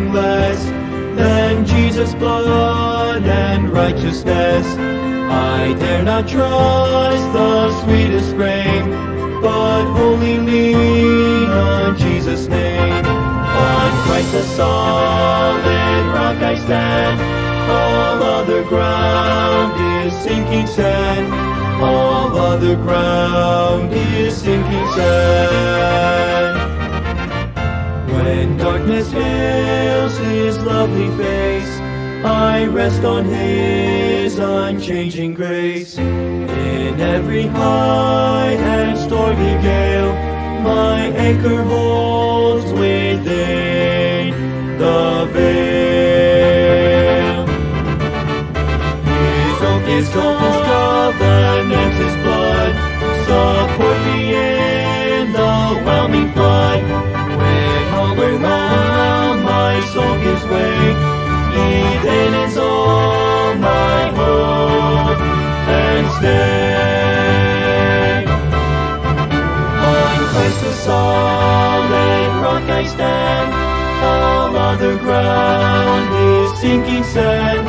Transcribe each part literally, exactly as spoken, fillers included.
nothing less than Jesus' blood and righteousness. I dare not trust the sweetest spring, but wholly lean on Jesus' name. On Christ the solid rock I stand, all other ground is sinking sand, all other ground is sinking sand. When darkness veils His lovely face, I rest on His unchanging grace. In every high and stormy gale, my anchor holds within the veil. His oath is covenant, His blood support me in the whelming flood. Now my soul gives way, even is all my hope and stay. On Christ the solid rock I stand, all other ground is sinking sand,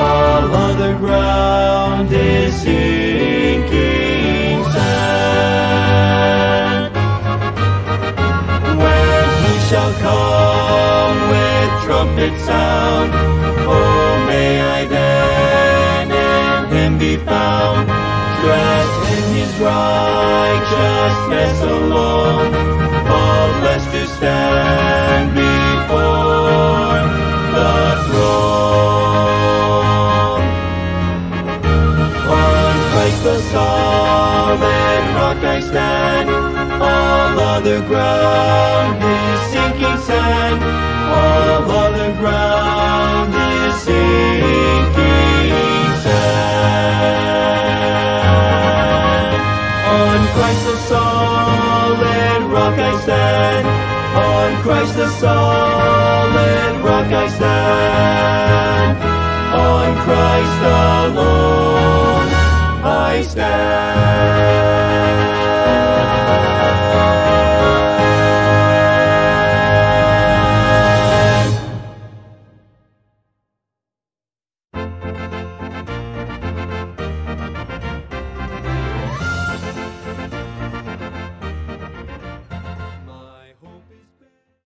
all other ground is sinking sand. Shall come with trumpet sound, oh may I then in Him be found, dressed in His righteousness alone, faultless to stand before the throne. On Christ the solid rock I stand, all other ground is sinking sand, all other ground is sinking sand. On Christ the solid rock I stand, on Christ the solid rock I stand, on Christ alone I stand.